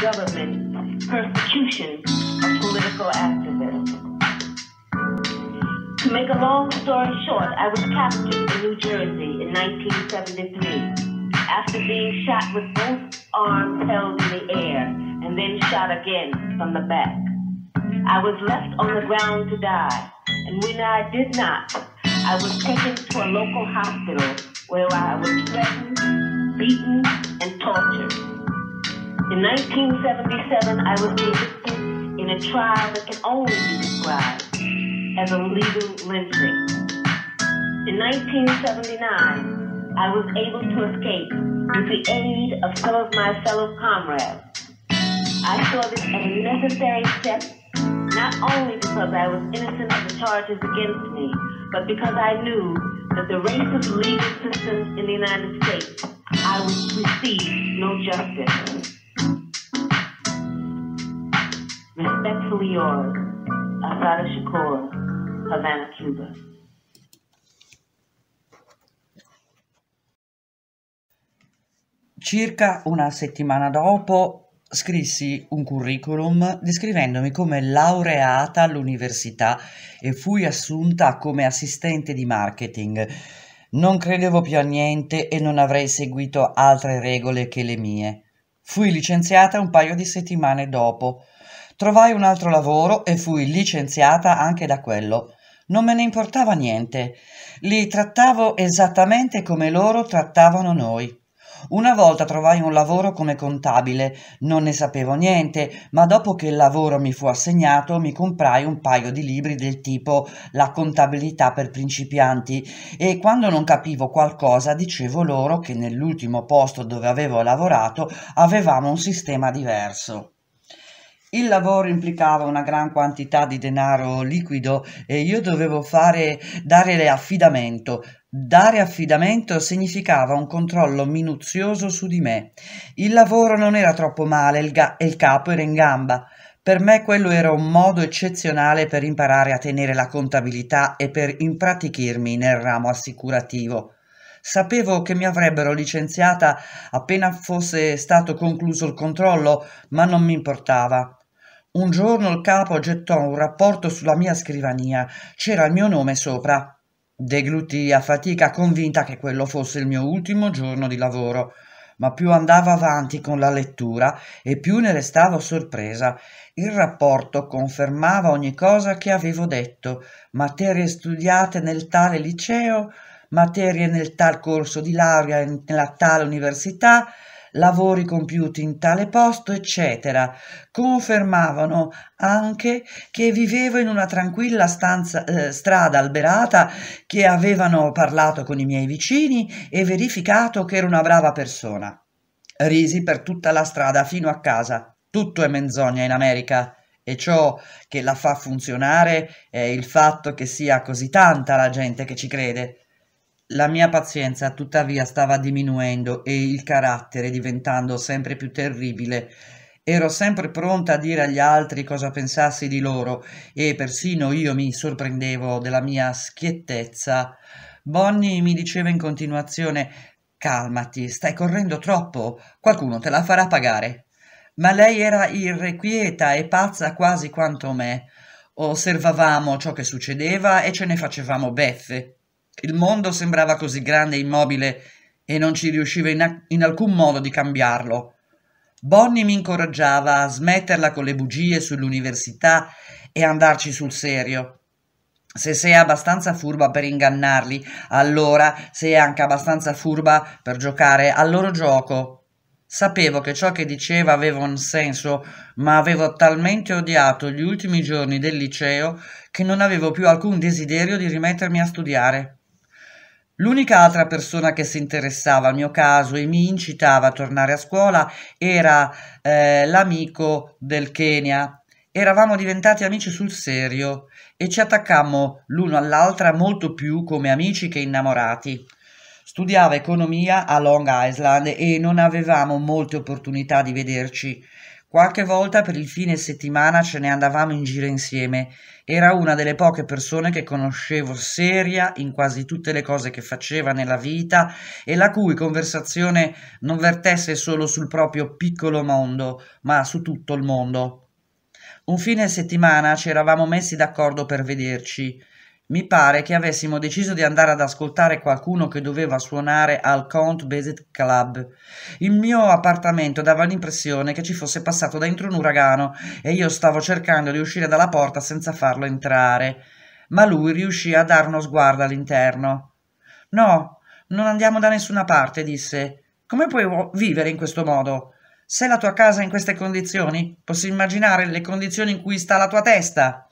government, persecution of political activists. To make a long story short, I was captured in New Jersey in 1973 after being shot with both arms held in the air and then shot again from the back. I was left on the ground to die, and when I did not, I was taken to a local hospital where I was threatened, beaten, and tortured. In 1977, I was convicted in a trial that can only be described as a legal lynching. In 1979, I was able to escape with the aid of some of my fellow comrades. I saw this as a necessary step, not only because I was innocent of the charges against me, but because I knew that the racist legal system in the United States, I would receive no justice. Respectfully yours, Assata Shakur, Havana, Cuba. Circa una settimana dopo scrissi un curriculum descrivendomi come laureata all'università e fui assunta come assistente di marketing. Non credevo più a niente e non avrei seguito altre regole che le mie. Fui licenziata un paio di settimane dopo. Trovai un altro lavoro e fui licenziata anche da quello. Non me ne importava niente. Li trattavo esattamente come loro trattavano noi. Una volta trovai un lavoro come contabile, non ne sapevo niente, ma dopo che il lavoro mi fu assegnato mi comprai un paio di libri del tipo La contabilità per principianti e quando non capivo qualcosa dicevo loro che nell'ultimo posto dove avevo lavorato avevamo un sistema diverso. Il lavoro implicava una gran quantità di denaro liquido e io dovevo dare affidamento. Dare affidamento significava un controllo minuzioso su di me. Il lavoro non era troppo male e il capo era in gamba. Per me quello era un modo eccezionale per imparare a tenere la contabilità e per impratichirmi nel ramo assicurativo. Sapevo che mi avrebbero licenziata appena fosse stato concluso il controllo, ma non mi importava. Un giorno il capo gettò un rapporto sulla mia scrivania. C'era il mio nome sopra. Deglutii a fatica, convinta che quello fosse il mio ultimo giorno di lavoro, ma più andavo avanti con la lettura e più ne restavo sorpresa. Il rapporto confermava ogni cosa che avevo detto: materie studiate nel tale liceo, materie nel tal corso di laurea nella tale università, lavori compiuti in tale posto, eccetera. Confermavano anche che vivevo in una tranquilla strada alberata, che avevano parlato con i miei vicini e verificato che ero una brava persona. Risi per tutta la strada fino a casa. Tutto è menzogna in America e ciò che la fa funzionare è il fatto che sia così tanta la gente che ci crede. La mia pazienza tuttavia stava diminuendo e il carattere diventando sempre più terribile. Ero sempre pronta a dire agli altri cosa pensassi di loro e persino io mi sorprendevo della mia schiettezza. Bonnie mi diceva in continuazione: «Calmati, stai correndo troppo, qualcuno te la farà pagare». Ma lei era irrequieta e pazza quasi quanto me. Osservavamo ciò che succedeva e ce ne facevamo beffe. Il mondo sembrava così grande e immobile e non ci riusciva in alcun modo di cambiarlo. Bonnie mi incoraggiava a smetterla con le bugie sull'università e andarci sul serio. Se sei abbastanza furba per ingannarli, allora sei anche abbastanza furba per giocare al loro gioco. Sapevo che ciò che diceva aveva un senso, ma avevo talmente odiato gli ultimi giorni del liceo che non avevo più alcun desiderio di rimettermi a studiare. L'unica altra persona che si interessava al mio caso e mi incitava a tornare a scuola era l'amico del Kenya. Eravamo diventati amici sul serio e ci attaccammo l'uno all'altra molto più come amici che innamorati. Studiava economia a Long Island e non avevamo molte opportunità di vederci. Qualche volta per il fine settimana ce ne andavamo in giro insieme. Era una delle poche persone che conoscevo seria in quasi tutte le cose che faceva nella vita e la cui conversazione non vertesse solo sul proprio piccolo mondo, ma su tutto il mondo. Un fine settimana ci eravamo messi d'accordo per vederci. Mi pare che avessimo deciso di andare ad ascoltare qualcuno che doveva suonare al Count Basit Club. Il mio appartamento dava l'impressione che ci fosse passato dentro un uragano e io stavo cercando di uscire dalla porta senza farlo entrare, ma lui riuscì a dar uno sguardo all'interno. «No, non andiamo da nessuna parte», disse. «Come puoi vivere in questo modo? Se la tua casa è in queste condizioni, posso immaginare le condizioni in cui sta la tua testa».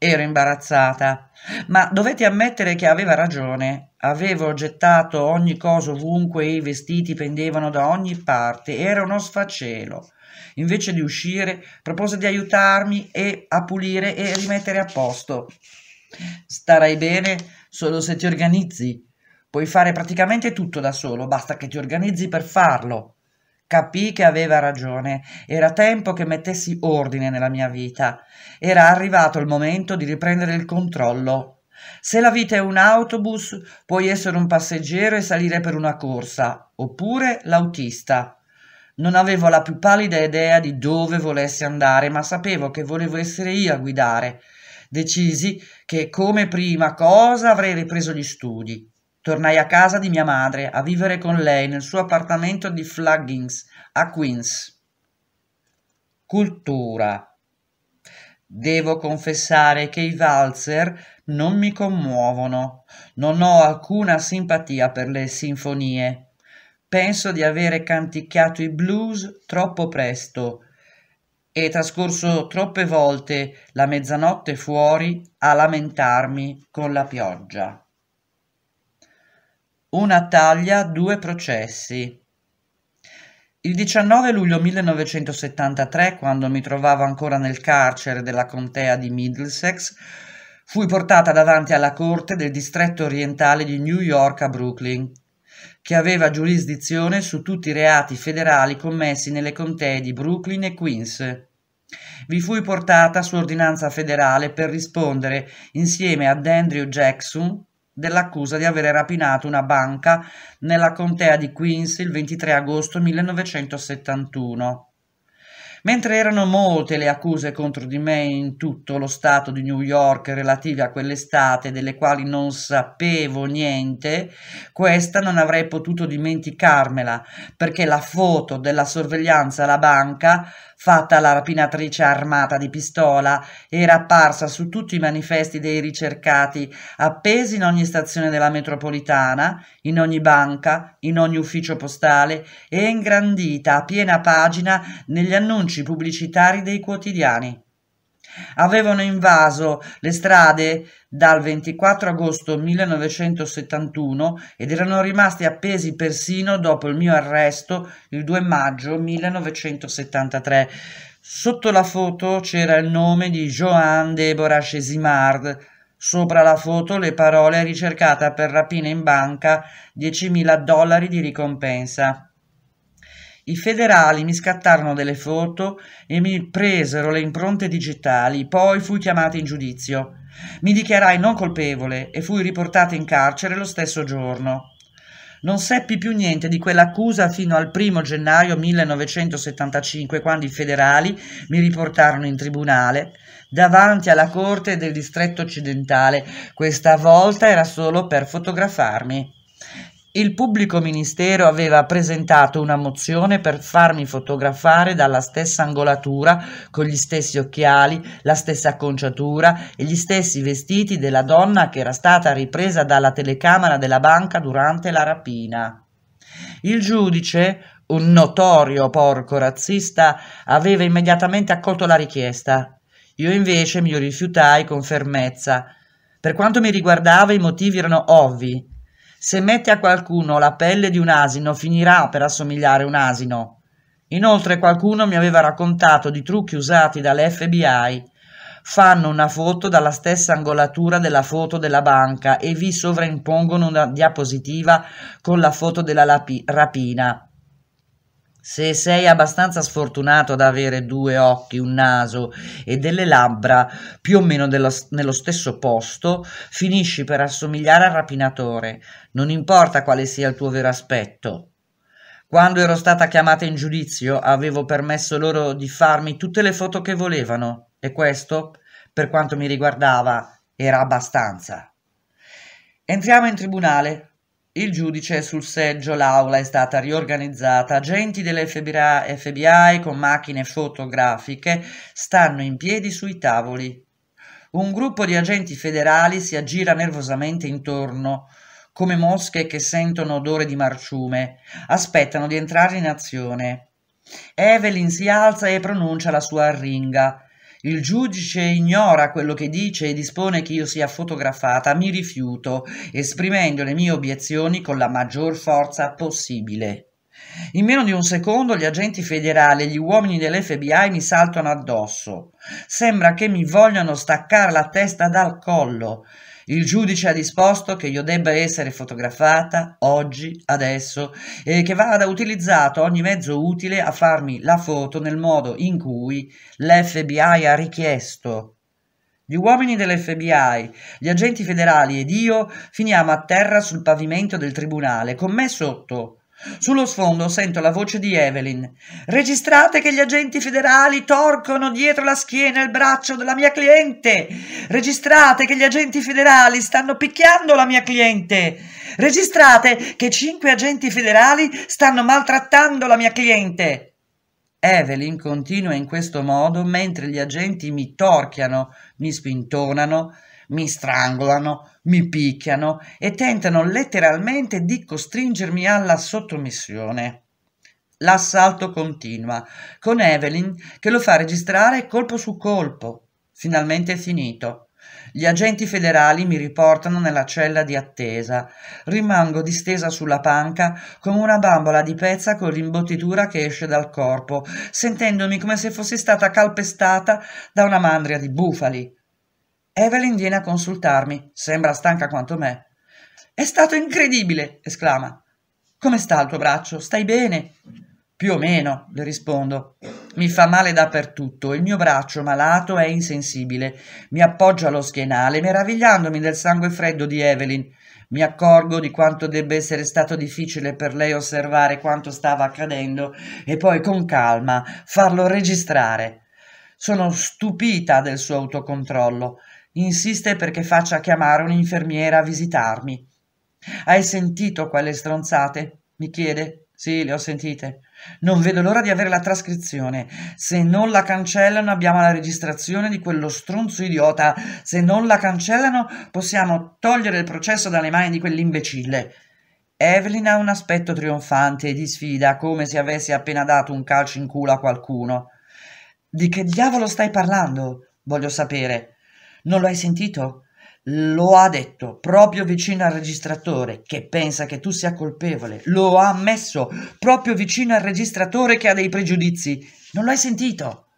Ero imbarazzata, ma dovetti ammettere che aveva ragione. Avevo gettato ogni cosa ovunque e i vestiti pendevano da ogni parte. Era uno sfacelo. Invece di uscire, propose di aiutarmi a pulire e rimettere a posto. «Starai bene solo se ti organizzi. Puoi fare praticamente tutto da solo, basta che ti organizzi per farlo». Capii che aveva ragione, era tempo che mettessi ordine nella mia vita, era arrivato il momento di riprendere il controllo. Se la vita è un autobus, puoi essere un passeggero e salire per una corsa, oppure l'autista. Non avevo la più pallida idea di dove volessi andare, ma sapevo che volevo essere io a guidare. Decisi che come prima cosa avrei ripreso gli studi. Tornai a casa di mia madre, a vivere con lei nel suo appartamento di Flaggings, a Quincy. Cultura. Devo confessare che i valzer non mi commuovono. Non ho alcuna simpatia per le sinfonie. Penso di avere canticchiato i blues troppo presto e trascorso troppe volte la mezzanotte fuori a lamentarmi con la pioggia. Una taglia, due processi. Il 19 luglio 1973, quando mi trovavo ancora nel carcere della contea di Middlesex, fui portata davanti alla corte del distretto orientale di New York a Brooklyn, che aveva giurisdizione su tutti i reati federali commessi nelle contee di Brooklyn e Queens. Vi fui portata su ordinanza federale per rispondere insieme ad Andrew Jackson dell'accusa di aver rapinato una banca nella contea di Quincy il 23 agosto 1971. Mentre erano molte le accuse contro di me in tutto lo stato di New York relative a quell'estate delle quali non sapevo niente, questa non avrei potuto dimenticarmela, perché la foto della sorveglianza alla banca, fatta alla rapinatrice armata di pistola, era apparsa su tutti i manifesti dei ricercati, appesi in ogni stazione della metropolitana, in ogni banca, in ogni ufficio postale e ingrandita a piena pagina negli annunci pubblicitari dei quotidiani. Avevano invaso le strade dal 24 agosto 1971 ed erano rimasti appesi persino dopo il mio arresto il 2 maggio 1973. Sotto la foto c'era il nome di Joan Deborah Chesimard, sopra la foto le parole «ricercata per rapina in banca, $10.000 di ricompensa». I federali mi scattarono delle foto e mi presero le impronte digitali, poi fui chiamata in giudizio. Mi dichiarai non colpevole e fui riportata in carcere lo stesso giorno. Non seppi più niente di quell'accusa fino al 1 gennaio 1975, quando i federali mi riportarono in tribunale davanti alla corte del distretto occidentale. Questa volta era solo per fotografarmi. Il pubblico ministero aveva presentato una mozione per farmi fotografare dalla stessa angolatura, con gli stessi occhiali, la stessa acconciatura e gli stessi vestiti della donna che era stata ripresa dalla telecamera della banca durante la rapina. Il giudice, un notorio porco razzista, aveva immediatamente accolto la richiesta. Io invece mi rifiutai con fermezza. Per quanto mi riguardava, i motivi erano ovvi. Se mette a qualcuno la pelle di un asino, finirà per assomigliare a un asino. Inoltre qualcuno mi aveva raccontato di trucchi usati dall'FBI. fanno una foto dalla stessa angolatura della foto della banca e vi sovraimpongono una diapositiva con la foto della rapina. Se sei abbastanza sfortunato ad avere due occhi, un naso e delle labbra più o meno nello stesso posto, finisci per assomigliare al rapinatore, non importa quale sia il tuo vero aspetto. Quando ero stata chiamata in giudizio, avevo permesso loro di farmi tutte le foto che volevano, e questo, per quanto mi riguardava, era abbastanza. Entriamo in tribunale. Il giudice è sul seggio, l'aula è stata riorganizzata, agenti dell'FBI con macchine fotografiche stanno in piedi sui tavoli. Un gruppo di agenti federali si aggira nervosamente intorno, come mosche che sentono odore di marciume, aspettano di entrare in azione. Evelyn si alza e pronuncia la sua arringa. Il giudice ignora quello che dice e dispone che io sia fotografata. Mi rifiuto, esprimendo le mie obiezioni con la maggior forza possibile. In meno di un secondo gli agenti federali e gli uomini dell'FBI mi saltano addosso. Sembra che mi vogliano staccare la testa dal collo. Il giudice ha disposto che io debba essere fotografata oggi, adesso, e che vada utilizzato ogni mezzo utile a farmi la foto nel modo in cui l'FBI ha richiesto. Gli uomini dell'FBI, gli agenti federali ed io finiamo a terra sul pavimento del tribunale, con me sotto. Sullo sfondo sento la voce di Evelyn. Registrate che gli agenti federali torcono dietro la schiena il braccio della mia cliente. Registrate che gli agenti federali stanno picchiando la mia cliente. Registrate che 5 agenti federali stanno maltrattando la mia cliente. Evelyn continua in questo modo mentre gli agenti mi torchiano, mi spintonano, mi strangolano, mi picchiano e tentano letteralmente di costringermi alla sottomissione. L'assalto continua, con Evelyn che lo fa registrare colpo su colpo. Finalmente è finito. Gli agenti federali mi riportano nella cella di attesa. Rimango distesa sulla panca come una bambola di pezza con l'imbottitura che esce dal corpo, sentendomi come se fossi stata calpestata da una mandria di bufali. Evelyn viene a consultarmi, sembra stanca quanto me. «È stato incredibile!» esclama. «Come sta il tuo braccio? Stai bene?» «Più o meno», le rispondo. «Mi fa male dappertutto, il mio braccio malato è insensibile. Mi appoggio allo schienale, meravigliandomi del sangue freddo di Evelyn. Mi accorgo di quanto debba essere stato difficile per lei osservare quanto stava accadendo e poi con calma farlo registrare. Sono stupita del suo autocontrollo». Insiste perché faccia chiamare un'infermiera a visitarmi. «Hai sentito quelle stronzate?» mi chiede. «Sì, le ho sentite. Non vedo l'ora di avere la trascrizione. Se non la cancellano abbiamo la registrazione di quello stronzo idiota. Se non la cancellano possiamo togliere il processo dalle mani di quell'imbecille». Evelyn ha un aspetto trionfante e di sfida, come se avessi appena dato un calcio in culo a qualcuno. «Di che diavolo stai parlando?» voglio sapere. «Non lo hai sentito? Lo ha detto, proprio vicino al registratore, che pensa che tu sia colpevole. Lo ha ammesso, proprio vicino al registratore che ha dei pregiudizi. Non lo hai sentito?»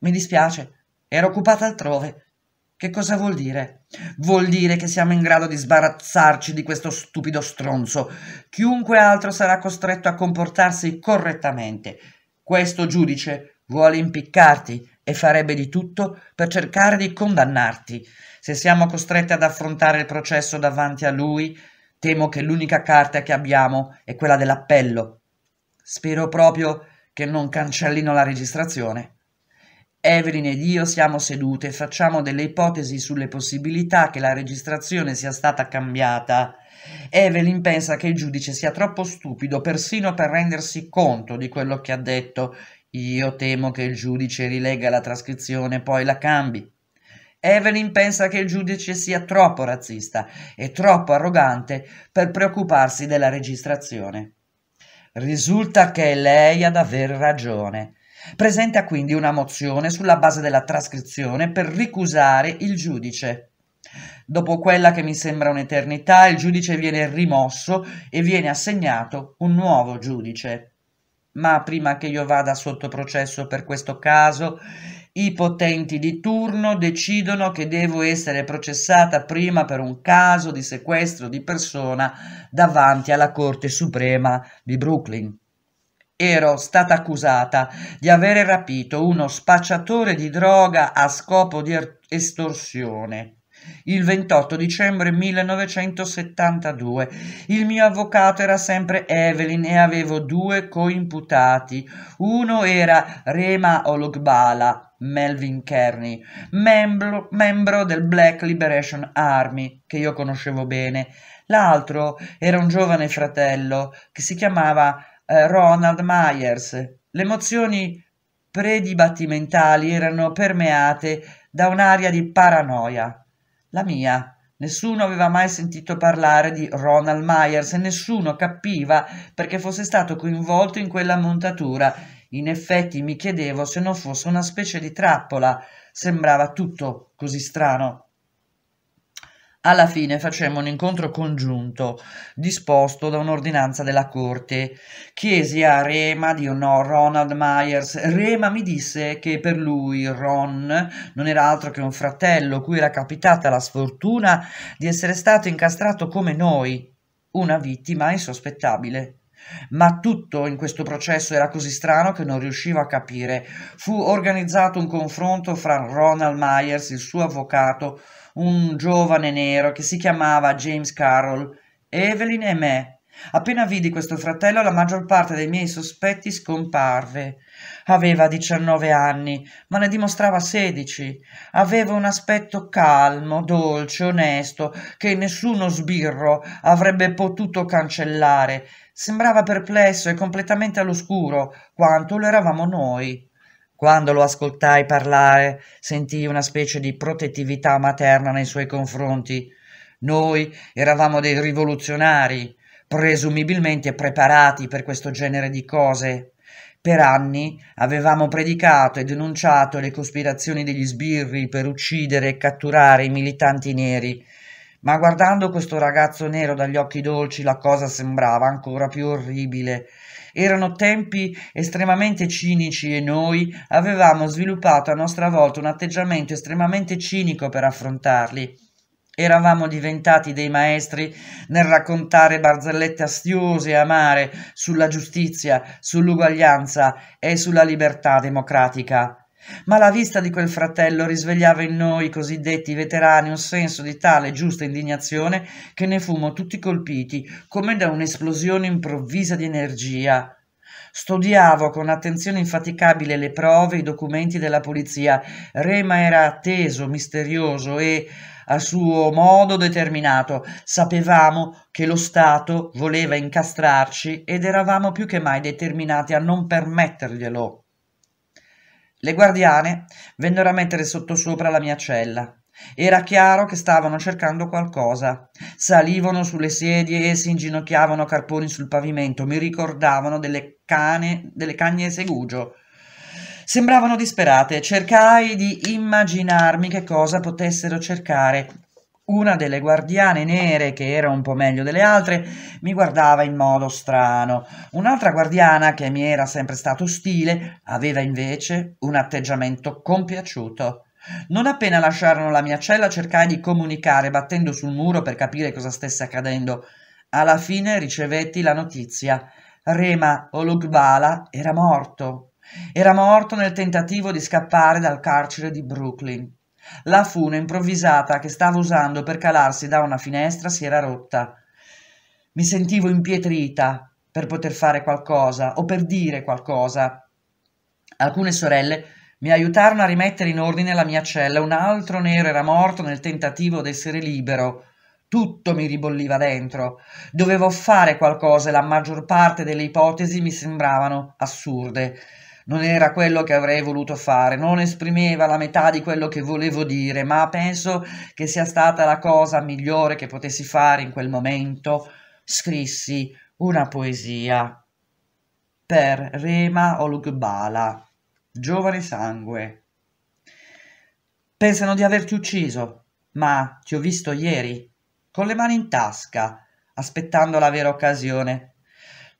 «Mi dispiace, ero occupata altrove». «Che cosa vuol dire?» «Vuol dire che siamo in grado di sbarazzarci di questo stupido stronzo. Chiunque altro sarà costretto a comportarsi correttamente. Questo giudice vuole impiccarti e farebbe di tutto per cercare di condannarti. Se siamo costretti ad affrontare il processo davanti a lui, temo che l'unica carta che abbiamo è quella dell'appello. Spero proprio che non cancellino la registrazione». Evelyn ed io siamo sedute e facciamo delle ipotesi sulle possibilità che la registrazione sia stata cambiata. Evelyn pensa che il giudice sia troppo stupido persino per rendersi conto di quello che ha detto. Io temo che il giudice rilegga la trascrizione e poi la cambi. Evelyn pensa che il giudice sia troppo razzista e troppo arrogante per preoccuparsi della registrazione. Risulta che è lei ad aver ragione. Presenta quindi una mozione sulla base della trascrizione per ricusare il giudice. Dopo quella che mi sembra un'eternità, il giudice viene rimosso e viene assegnato un nuovo giudice. Ma prima che io vada sotto processo per questo caso, i potenti di turno decidono che devo essere processata prima per un caso di sequestro di persona davanti alla Corte Suprema di Brooklyn. Ero stata accusata di avere rapito uno spacciatore di droga a scopo di estorsione. Il 28 dicembre 1972 il mio avvocato era sempre Evelyn e avevo due coimputati. Uno era Rema Olugbala, Melvin Kearney, membro del Black Liberation Army, che io conoscevo bene. L'altro era un giovane fratello che si chiamava Ronald Myers. Le emozioni predibattimentali erano permeate da un'aria di paranoia. La mia. Nessuno aveva mai sentito parlare di Ronald Myers e nessuno capiva perché fosse stato coinvolto in quella montatura. In effetti mi chiedevo se non fosse una specie di trappola. Sembrava tutto così strano. Alla fine facemmo un incontro congiunto, disposto da un'ordinanza della Corte. Chiesi a Rema di no Ronald Myers. Rema mi disse che per lui Ron non era altro che un fratello cui era capitata la sfortuna di essere stato incastrato come noi, una vittima insospettabile. Ma tutto in questo processo era così strano che non riuscivo a capire. Fu organizzato un confronto fra Ronald Myers, il suo avvocato, un giovane nero che si chiamava James Carroll, Evelyn e me. Appena vidi questo fratello, la maggior parte dei miei sospetti scomparve. Aveva 19 anni, ma ne dimostrava 16. Aveva un aspetto calmo, dolce, onesto, che nessuno sbirro avrebbe potuto cancellare. Sembrava perplesso e completamente all'oscuro, quanto lo eravamo noi. Quando lo ascoltai parlare, sentii una specie di protettività materna nei suoi confronti. Noi eravamo dei rivoluzionari, presumibilmente preparati per questo genere di cose. Per anni avevamo predicato e denunciato le cospirazioni degli sbirri per uccidere e catturare i militanti neri, ma guardando questo ragazzo nero dagli occhi dolci la cosa sembrava ancora più orribile. Erano tempi estremamente cinici e noi avevamo sviluppato a nostra volta un atteggiamento estremamente cinico per affrontarli. Eravamo diventati dei maestri nel raccontare barzellette astiose e amare sulla giustizia, sull'uguaglianza e sulla libertà democratica. Ma la vista di quel fratello risvegliava in noi cosiddetti veterani un senso di tale giusta indignazione che ne fummo tutti colpiti, come da un'esplosione improvvisa di energia. Studiavo con attenzione infaticabile le prove e i documenti della polizia. Rema era atteso, misterioso e, a suo modo, determinato. Sapevamo che lo Stato voleva incastrarci ed eravamo più che mai determinati a non permetterglielo. Le guardiane vennero a mettere sottosopra la mia cella. Era chiaro che stavano cercando qualcosa. Salivano sulle sedie e si inginocchiavano carponi sul pavimento. Mi ricordavano delle cagne segugio. Sembravano disperate. Cercai di immaginarmi che cosa potessero cercare. Una delle guardiane nere, che era un po' meglio delle altre, mi guardava in modo strano. Un'altra guardiana, che mi era sempre stata ostile, aveva invece un atteggiamento compiaciuto. Non appena lasciarono la mia cella cercai di comunicare battendo sul muro per capire cosa stesse accadendo. Alla fine ricevetti la notizia. Rema Olugbala era morto. Era morto nel tentativo di scappare dal carcere di Brooklyn. La fune improvvisata che stava usando per calarsi da una finestra si era rotta. Mi sentivo impietrita per poter fare qualcosa o per dire qualcosa. Alcune sorelle mi aiutarono a rimettere in ordine la mia cella. Un altro nero era morto nel tentativo d'essere libero. Tutto mi ribolliva dentro. Dovevo fare qualcosa e la maggior parte delle ipotesi mi sembravano assurde. Non era quello che avrei voluto fare, non esprimeva la metà di quello che volevo dire, ma penso che sia stata la cosa migliore che potessi fare in quel momento. Scrissi una poesia per Rema Olugbala. Giovane sangue. Pensano di averti ucciso, ma ti ho visto ieri, con le mani in tasca, aspettando la vera occasione.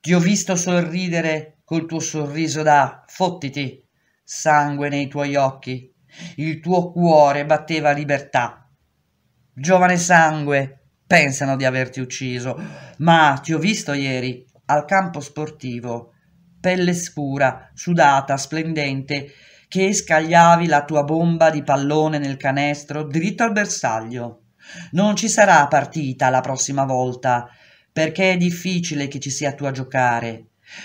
Ti ho visto sorridere col tuo sorriso da fottiti, sangue nei tuoi occhi, il tuo cuore batteva libertà. Giovane sangue, pensano di averti ucciso, ma ti ho visto ieri al campo sportivo, pelle scura, sudata, splendente, che scagliavi la tua bomba di pallone nel canestro dritto al bersaglio. Non ci sarà partita la prossima volta, perché è difficile che ci sia tu a giocare.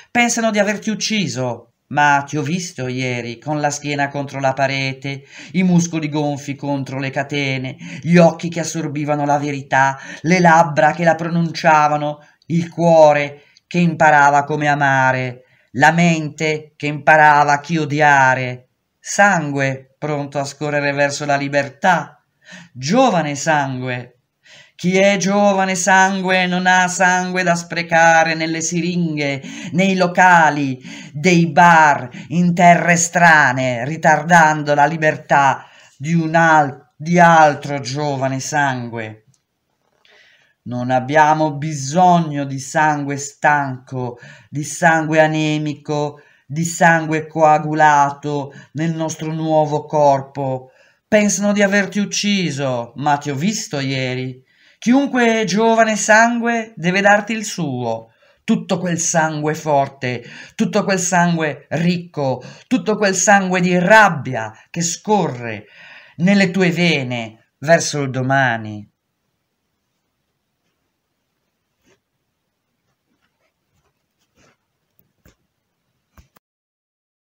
Pensano di averti ucciso, ma ti ho visto ieri con la schiena contro la parete, i muscoli gonfi contro le catene, gli occhi che assorbivano la verità, le labbra che la pronunciavano, il cuore che imparava come amare, la mente che imparava chi odiare, sangue pronto a scorrere verso la libertà, giovane sangue. Chi è giovane sangue non ha sangue da sprecare nelle siringhe, nei locali, dei bar, in terre strane, ritardando la libertà di altro giovane sangue. Non abbiamo bisogno di sangue stanco, di sangue anemico, di sangue coagulato nel nostro nuovo corpo. Pensano di averti ucciso, ma ti ho visto ieri. Chiunque è giovane sangue deve darti il suo, tutto quel sangue forte, tutto quel sangue ricco, tutto quel sangue di rabbia che scorre nelle tue vene verso il domani.